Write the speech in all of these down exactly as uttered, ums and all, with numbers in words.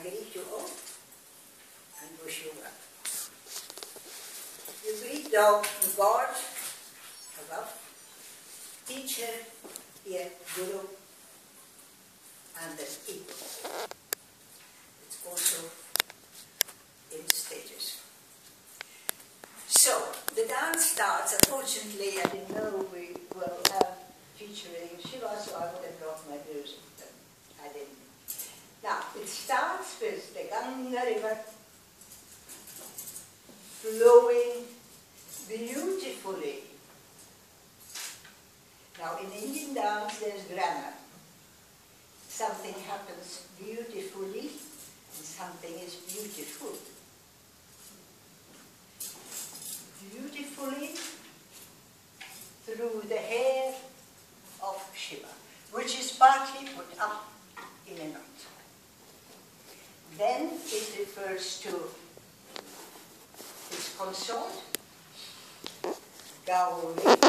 I greet you all and wish you well. You greet thou God above, teacher here, Guru, and the people. It's also in stages. So, the dance starts. Unfortunately, I didn't know we will have featuring Shiva, so I would have brought my music, but I didn't. Now, it starts with the Ganga River flowing beautifully. Now, in Indian dance, there's grammar. Something happens beautifully, and something is beautiful. Beautifully through the hair of Shiva, which is partly put up in a knot. Then it refers to its consort, Gauri, in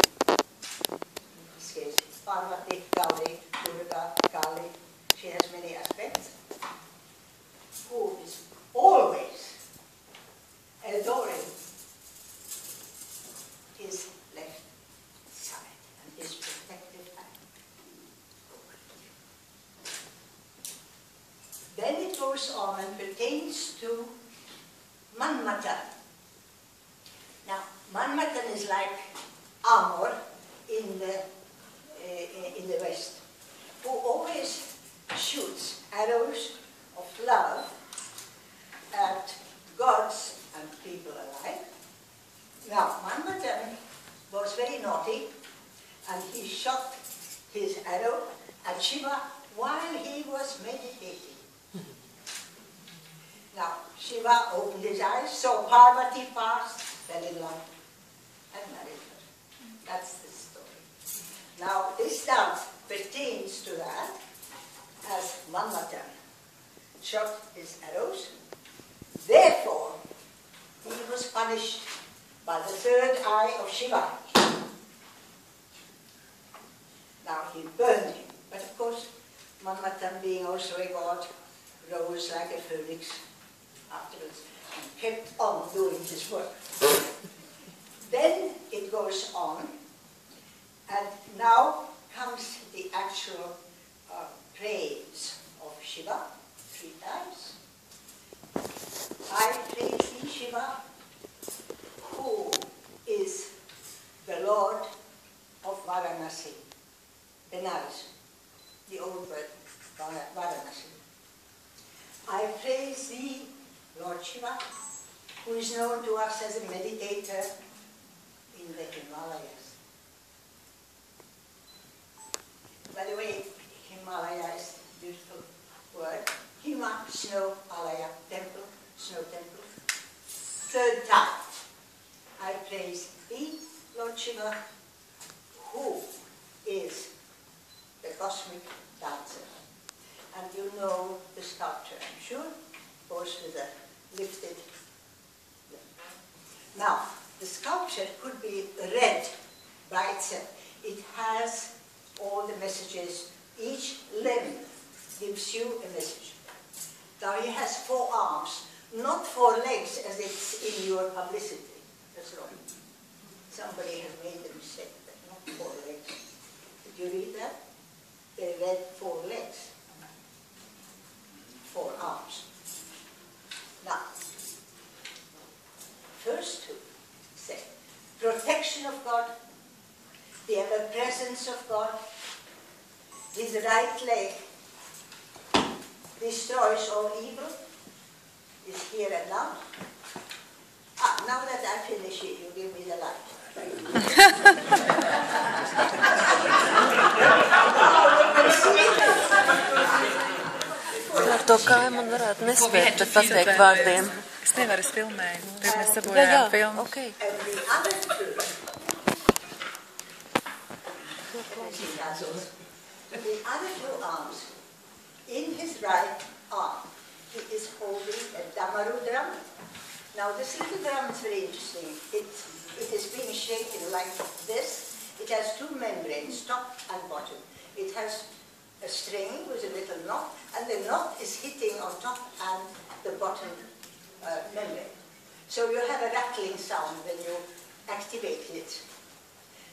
this case Parvati, Kali, Durga, Kali, she has many aspects, who is always adoring his left side and his protected hand. Then it goes on and pertains to Manmatan. Now, Manmatan is like armor in the, uh, in the West, who always shoots arrows of love at gods and people alike. Now, Manmatan was very naughty, and he shot his arrow at Shiva while he was meditating. Now, Shiva opened his eyes, saw Parvati pass, fell in love, and married her. That's the story. Now, this dance pertains to that, as Manmatan shot his arrows. Therefore, he was punished by the third eye of Shiva. Now he burned him, but of course, Manmatan, being also a god, rose like a phoenix afterwards and kept on doing his work. Then it goes on, and now comes the actual uh, praise of Shiva three times. I praise thee, Shiva, who is the Lord of Varanasi, Benares, the old word Varanasi. I praise thee, Lord Shiva, who is known to us as a meditator in the Himalayas. By the way, Himalaya is a beautiful word. Hima, snow, alaya, temple, snow temple. Third time. I praise thee, Lord Shiva, who is the cosmic dancer. And you know the sculpture, I'm sure, goes with a lifted limb. Now, the sculpture could be read by itself. It has all the messages. Each limb gives you a message. Now, he has four arms, not four legs as it's in your publicity. That's wrong. Somebody has made the mistake that not four legs. Did you read that? They read four legs, four arms. Now, first two say protection of God, the ever presence of God, his right leg destroys all evil, is here and now. Ah, now that I finish it, you give me the light. Ar to kāju man varētu nespēt pateikt vārdiem. Es nevaru filmēt. Tad mēs sabojājām filmu. The other two arms, in his right arm, he is holding a damaru drum. Now, this little drum is very interesting. It, it is being shaken like this. It has two membranes, top and bottom. It has a string with a little knot, and the knot is hitting on top and the bottom uh, membrane. So you have a rattling sound when you activate it.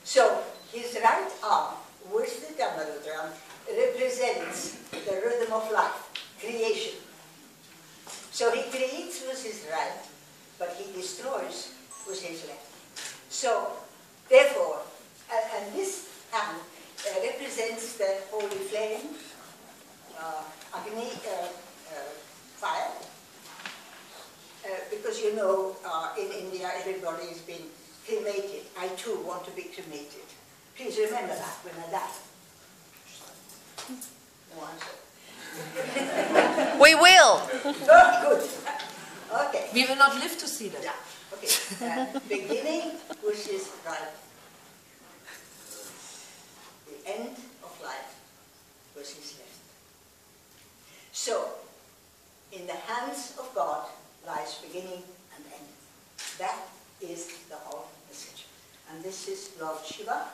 So his right arm with the damaru drum represents the rhythm of life, creation. So he creates with his right, but he destroys with his left. So therefore, and, and this hand uh, represents the holy flame, uh, Agni, uh, uh, fire, uh, because you know uh, in India everybody has been cremated. I too want to be cremated. Please remember that when I die. No answer. We will. Oh, good. Okay. We will not live to see that. Yeah. Okay. Uh, beginning, which is right. The end of life, which is left. So, in the hands of God lies beginning and end. That is the whole message. And this is Lord Shiva,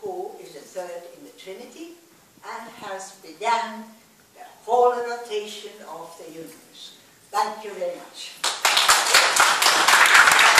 who is the third in the Trinity, and has begun the whole rotation of the universe. Thank you very much.